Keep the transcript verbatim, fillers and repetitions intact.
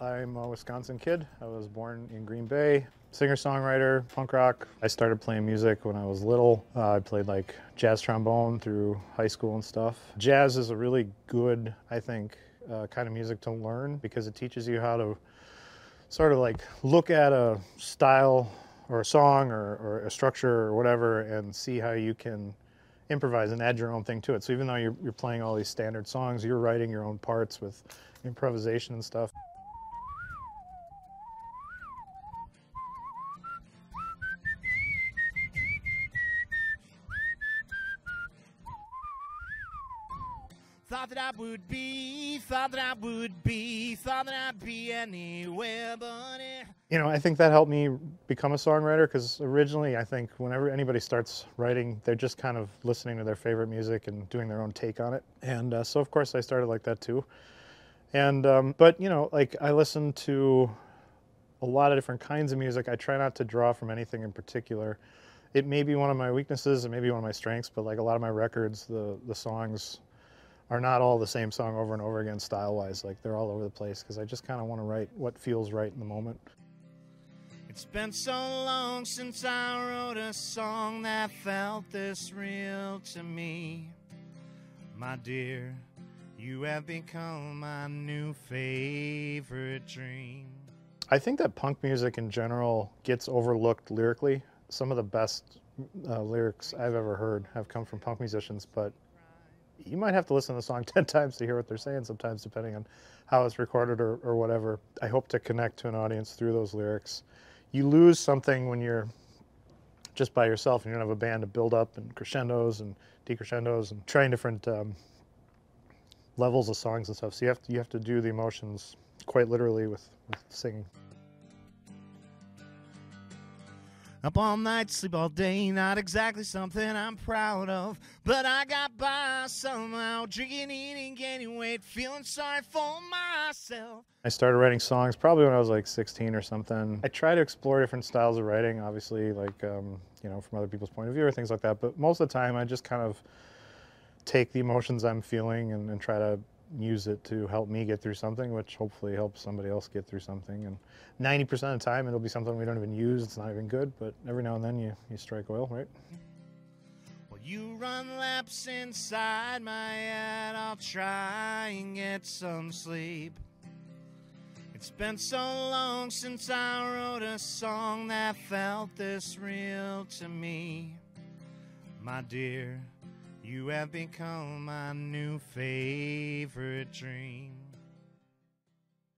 I'm a Wisconsin kid. I was born in Green Bay. Singer-songwriter, punk rock. I started playing music when I was little. Uh, I played like jazz trombone through high school and stuff. Jazz is a really good, I think, uh, kind of music to learn because it teaches you how to sort of like look at a style or a song or, or a structure or whatever and see how you can improvise and add your own thing to it. So even though you're, you're playing all these standard songs, you're writing your own parts with improvisation and stuff. Thought that I would be, thought that I would be, thought that I'd be anywhere but it. You know, I think that helped me become a songwriter because originally I think whenever anybody starts writing, they're just kind of listening to their favorite music and doing their own take on it. And uh, so of course I started like that too. And, um, but you know, like I listen to a lot of different kinds of music. I try not to draw from anything in particular. It may be one of my weaknesses, it may be one of my strengths, but like a lot of my records, the, the songs, are not all the same song over and over again style-wise. Like they're all over the place because I just kind of want to write what feels right in the moment. It's been so long since I wrote a song that felt this real to me. My dear, you have become my new favorite dream. I think that punk music in general gets overlooked lyrically. Some of the best uh, lyrics I've ever heard have come from punk musicians, but you might have to listen to the song ten times to hear what they're saying sometimes, depending on how it's recorded or, or whatever. I hope to connect to an audience through those lyrics. You lose something when you're just by yourself and you don't have a band to build up and crescendos and decrescendos and trying different um, levels of songs and stuff. So you have to, you have to do the emotions quite literally with, with singing. Up all night, sleep all day, not exactly something I'm proud of, but I got by somehow, drinking, eating, gaining weight, feeling sorry for myself. I started writing songs probably when I was like sixteen or something. I try to explore different styles of writing, obviously, like, um, you know, from other people's point of view or things like that, but most of the time I just kind of take the emotions I'm feeling and, and try to use it to help me get through something, which hopefully helps somebody else get through something. And ninety percent of the time, it'll be something we don't even use. It's not even good, but every now and then you, you strike oil, right? Well, you run laps inside my head. I'll try and get some sleep. It's been so long since I wrote a song that felt this real to me. My dear, you have become my new favorite dream.